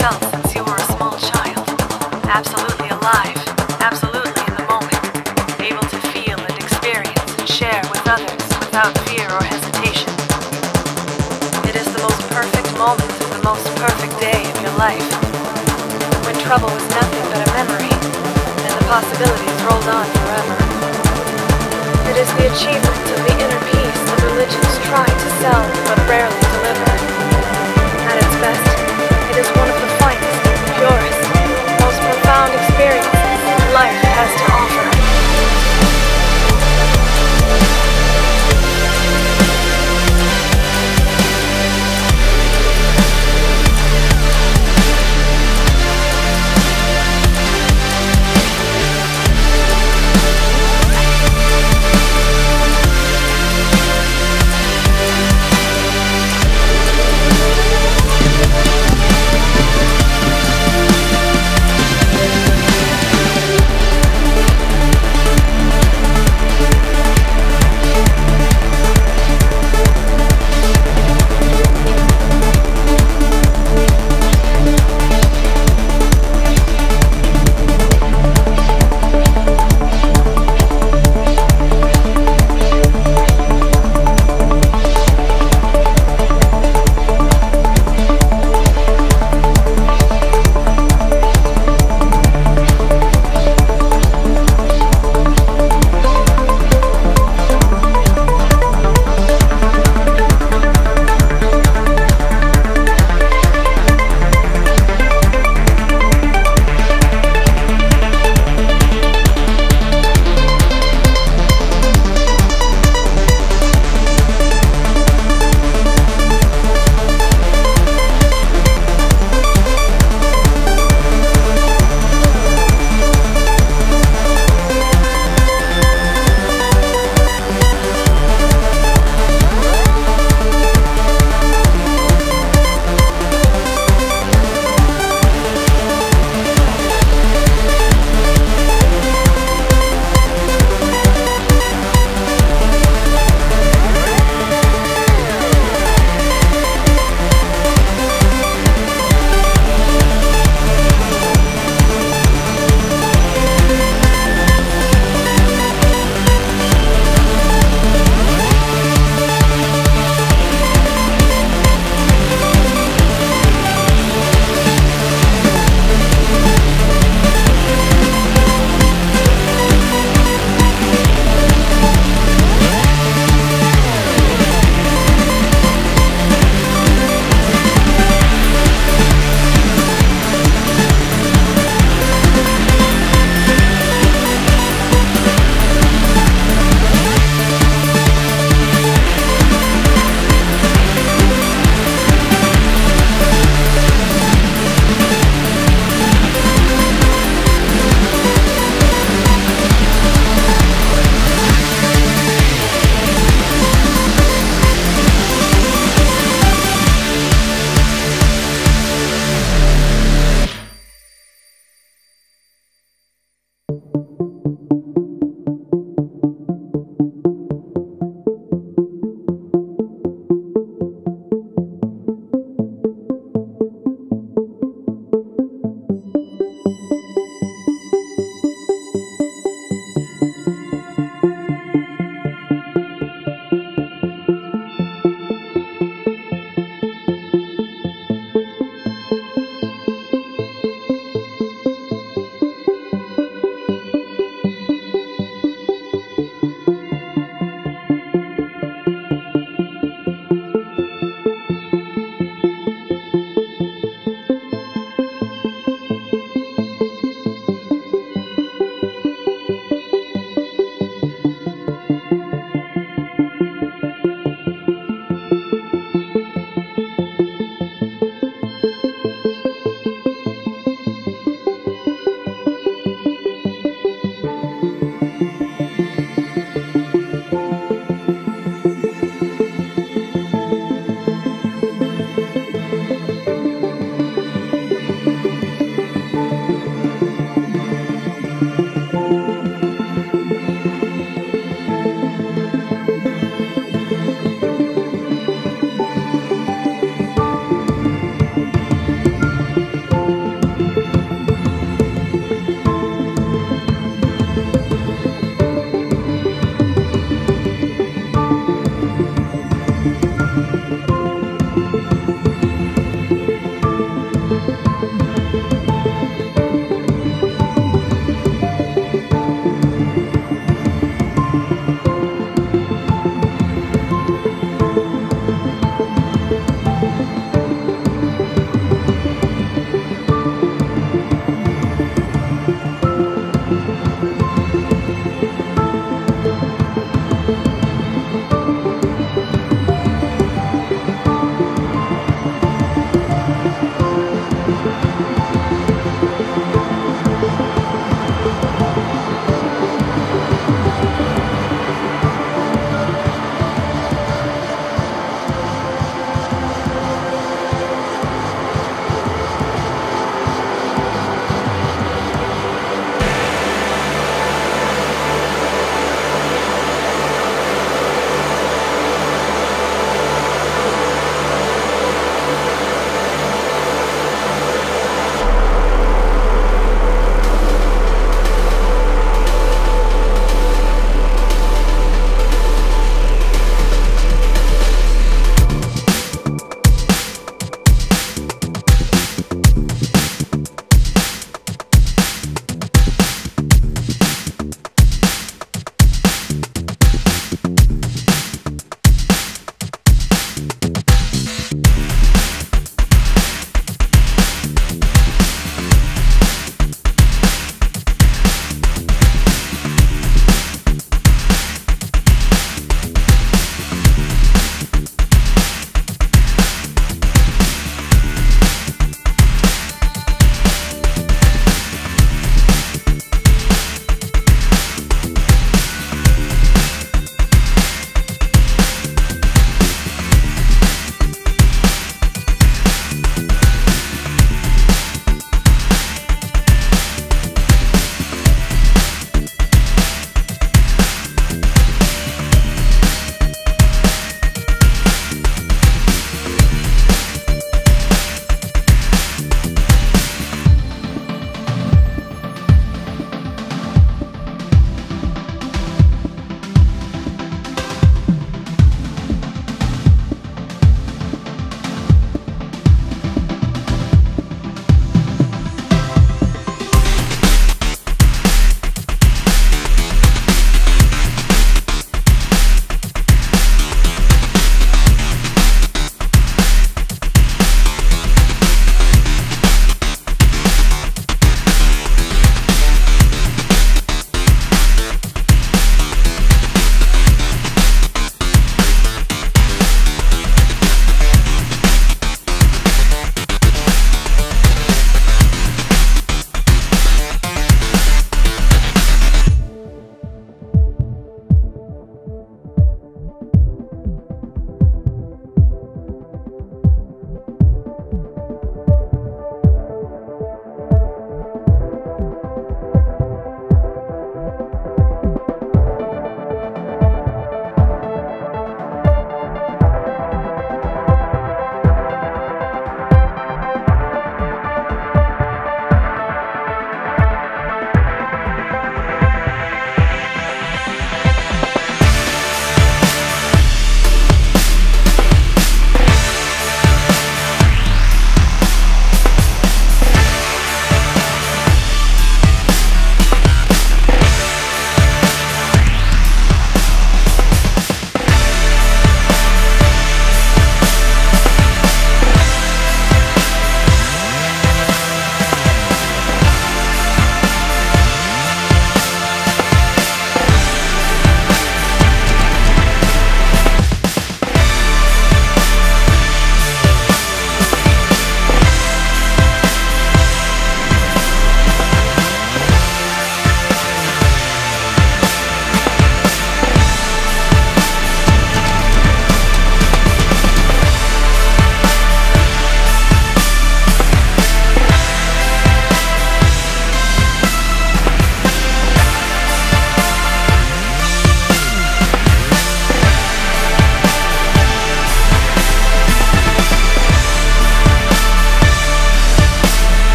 yourself since you were a small child, absolutely alive, absolutely in the moment, able to feel and experience and share with others without fear or hesitation. It is the most perfect moment and the most perfect day of your life, when trouble was nothing but a memory, and the possibilities rolled on forever. It is the achievement of the inner peace that religions try to sell but rarely deliver. At its best, it is one of the finest, purest, most profound experiences life has to offer.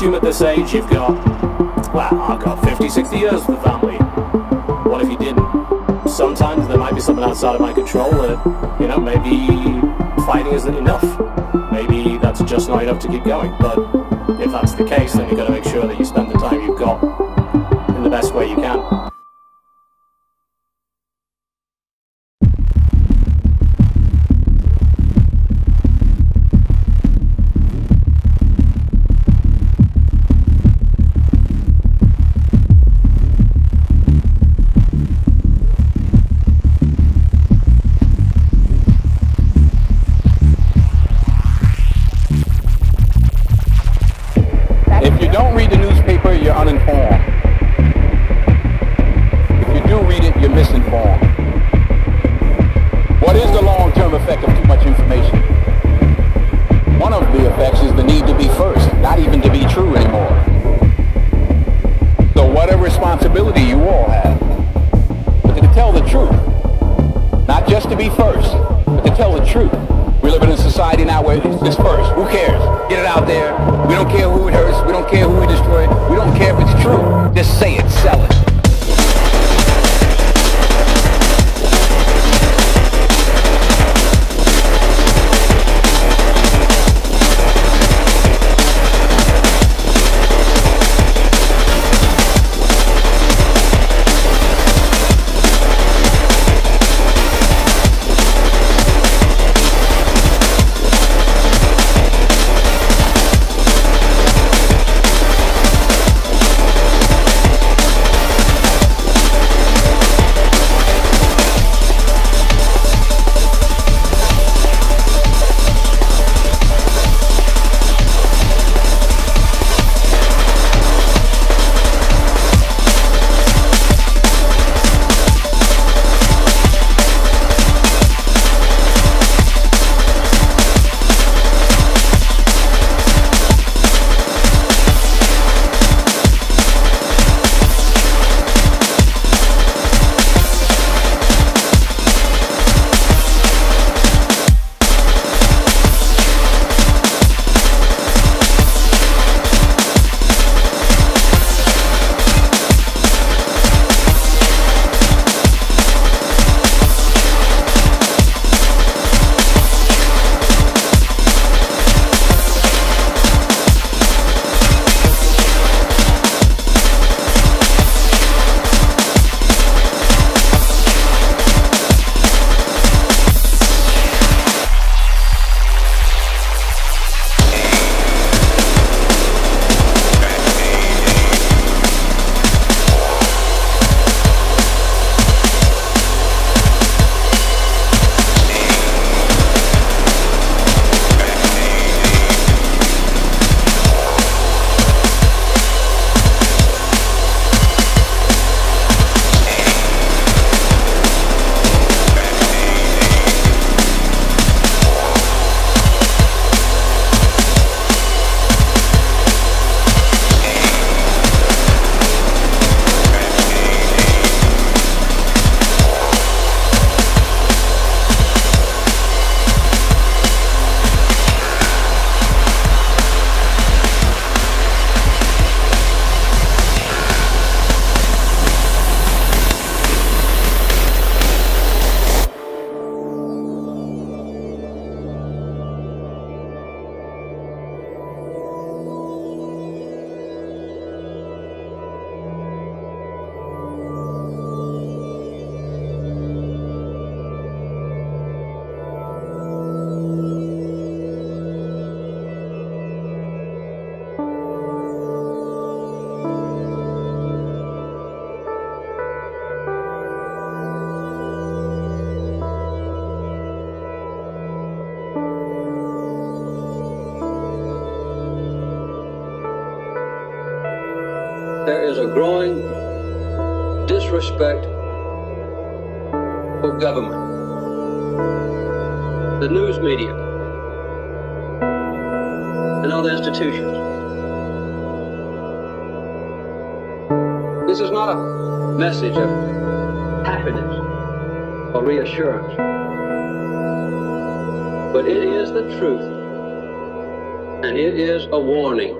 assume at this age you've got, well, I've got 50, 60 years with the family. What if you didn't? Sometimes there might be something outside of my control that, you know, maybe fighting isn't enough. Maybe that's just not enough to keep going. But if that's the case, then you've got to make sure that you spend the time you've got in the best way you can. Uninformed. If you do read it, you're misinformed. What is the long-term effect of too much information? One of the effects is the need to be first, not even to be true anymore. So what a responsibility you all have, but to tell the truth, not just to be first, but to tell the truth. We live in a society now where it's first. Who cares? Get it out there. We don't care who it hurts. We don't care who we destroy. We don't care if it's true. Just say it. Sell it. There is a growing disrespect for government, the news media, and other institutions. This is not a message of happiness or reassurance, but it is the truth, and it is a warning.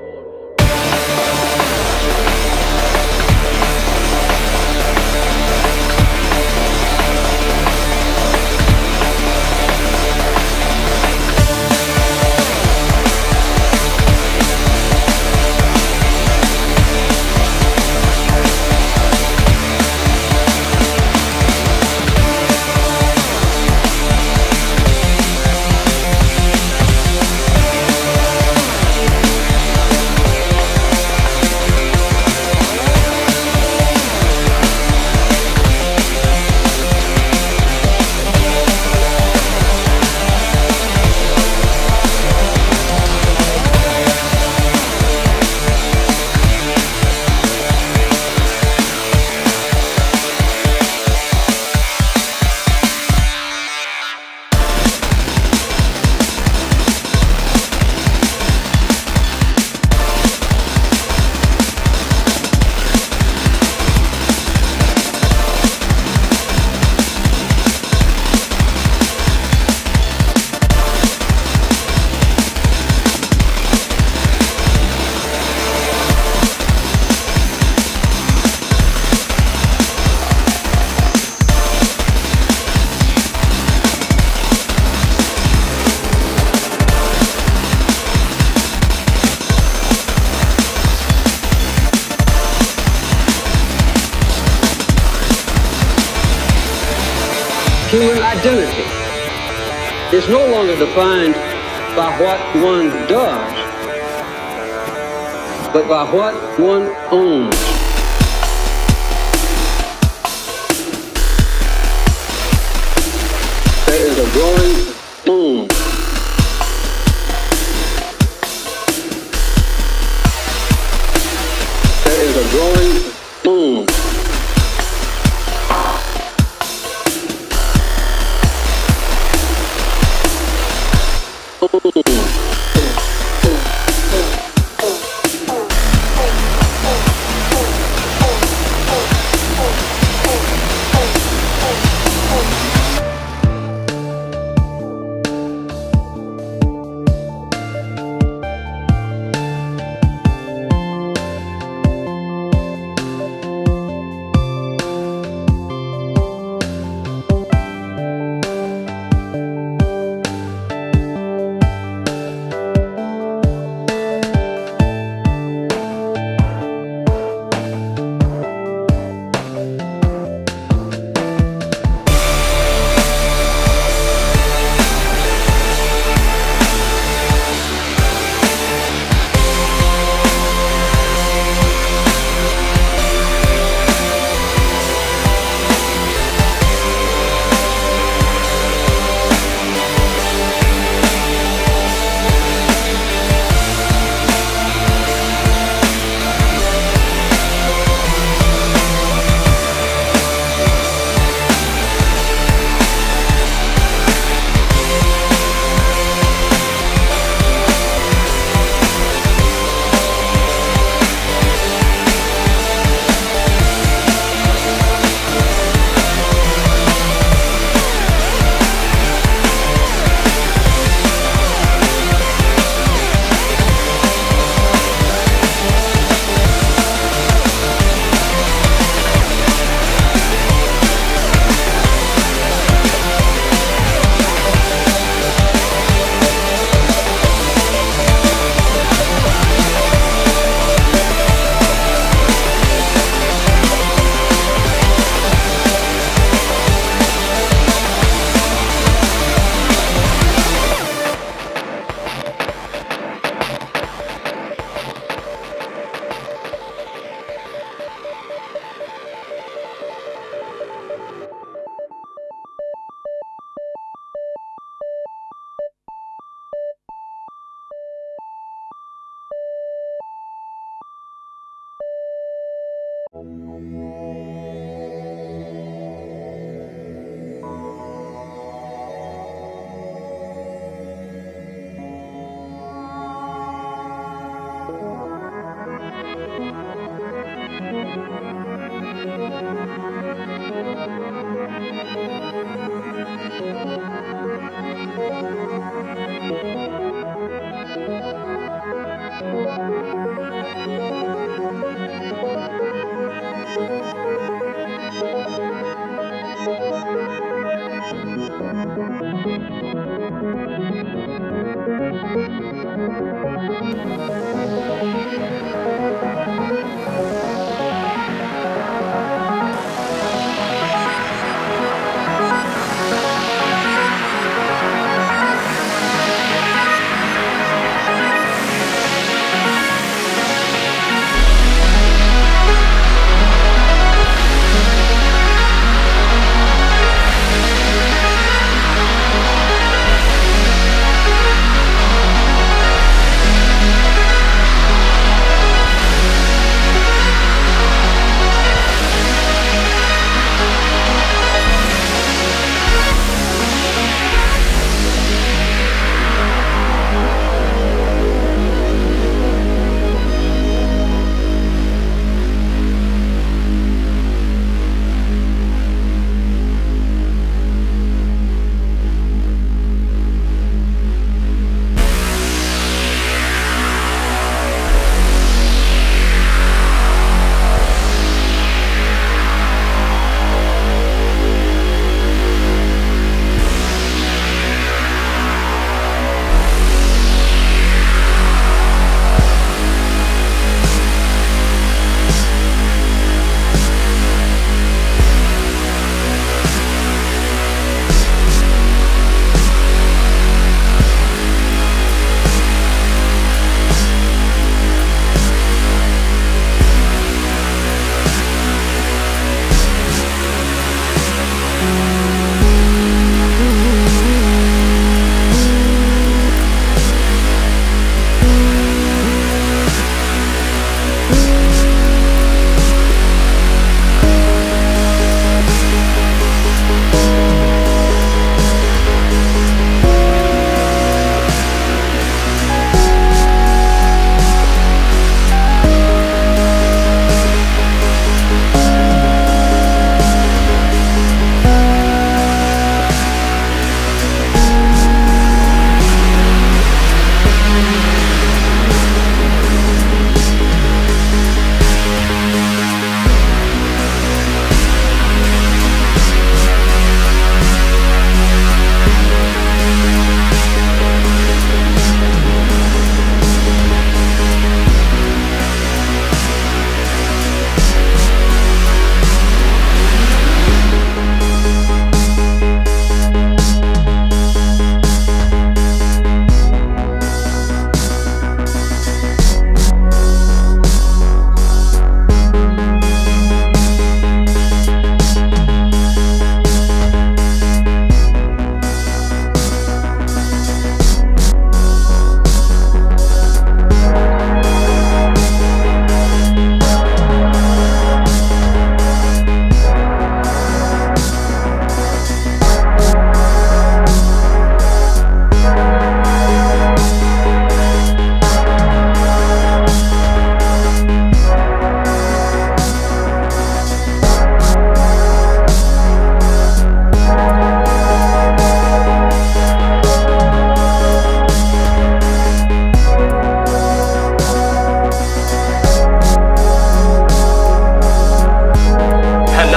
to identity is no longer defined by what one does, but by what one owns. There is a growing boom.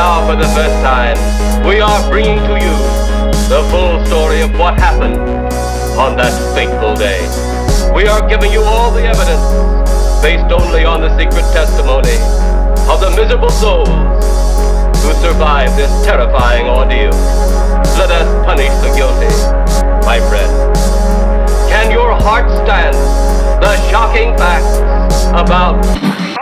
now for the first time, we are bringing to you the full story of what happened on that fateful day. We are giving you all the evidence based only on the secret testimony of the miserable souls who survived this terrifying ordeal. Let us punish the guilty, my friend. Can your heart stand the shocking facts about